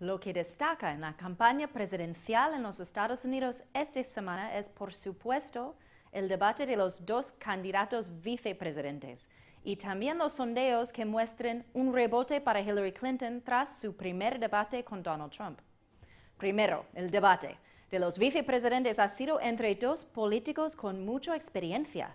Lo que destaca en la campaña presidencial en los Estados Unidos esta semana es, por supuesto, el debate de los dos candidatos vicepresidentes y también los sondeos que muestran un rebote para Hillary Clinton tras su primer debate con Donald Trump. Primero, el debate de los vicepresidentes ha sido entre dos políticos con mucha experiencia.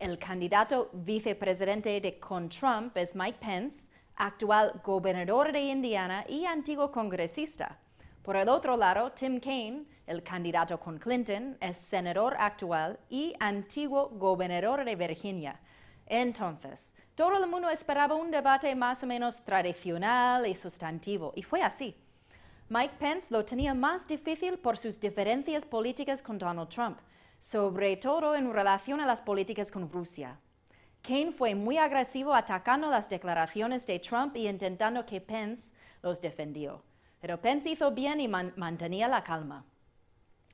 El candidato vicepresidente con Trump es Mike Pence, actual gobernador de Indiana y antiguo congresista. Por el otro lado, Tim Kaine, el candidato con Clinton, es senador actual y antiguo gobernador de Virginia. Entonces, todo el mundo esperaba un debate más o menos tradicional y sustantivo, y fue así. Mike Pence lo tenía más difícil por sus diferencias políticas con Donald Trump, sobre todo en relación a las políticas con Rusia. Kaine fue muy agresivo atacando las declaraciones de Trump y intentando que Pence los defendió. Pero Pence hizo bien y mantenía la calma.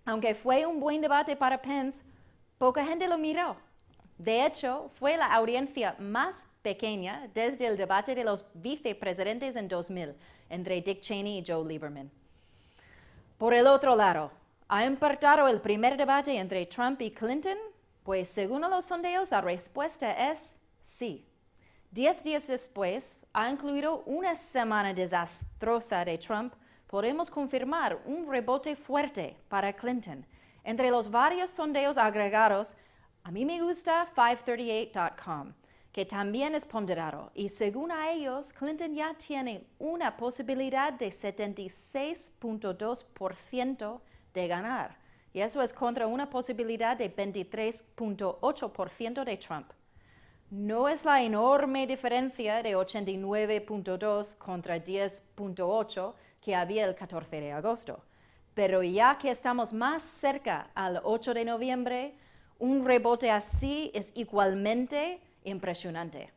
Aunque fue un buen debate para Pence, poca gente lo miró. De hecho, fue la audiencia más pequeña desde el debate de los vicepresidentes en 2000 entre Dick Cheney y Joe Lieberman. Por el otro lado, ¿ha importado el primer debate entre Trump y Clinton? Pues según los sondeos, la respuesta es sí. 10 días después, ha incluido una semana desastrosa de Trump, podemos confirmar un rebote fuerte para Clinton. Entre los varios sondeos agregados, a mí me gusta 538.com, que también es ponderado, y según a ellos, Clinton ya tiene una posibilidad de 76.2% de ganar, y eso es contra una posibilidad de 23.8% de Trump. No es la enorme diferencia de 89.2 contra 10.8 que había el 14 de agosto. Pero ya que estamos más cerca al 8 de noviembre, un rebote así es igualmente impresionante.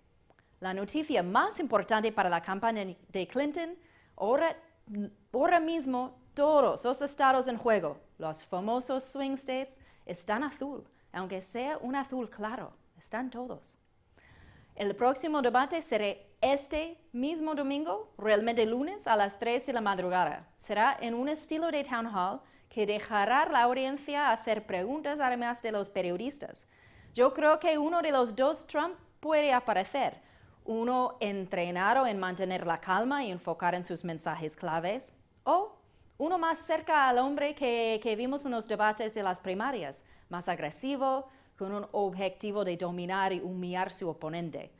La noticia más importante para la campaña de Clinton, ahora mismo todos los estados en juego, los famosos swing states, están azul, aunque sea un azul claro, están todos. El próximo debate será este mismo domingo, realmente lunes, a las 3 de la madrugada. Será en un estilo de town hall que dejará a la audiencia hacer preguntas además de los periodistas. Yo creo que uno de los dos Trump puede aparecer. Uno entrenado en mantener la calma y enfocar en sus mensajes claves. O uno más cerca al hombre que vimos en los debates de las primarias, más agresivo, con un objetivo de dominar y humillar a su oponente.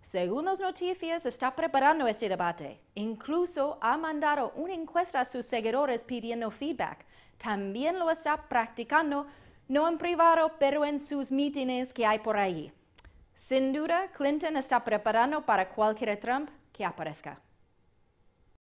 Según las noticias, está preparando este debate. Incluso ha mandado una encuesta a sus seguidores pidiendo feedback. También lo está practicando, no en privado, pero en sus mítines que hay por allí. Sin duda, Clinton está preparando para cualquier Trump que aparezca.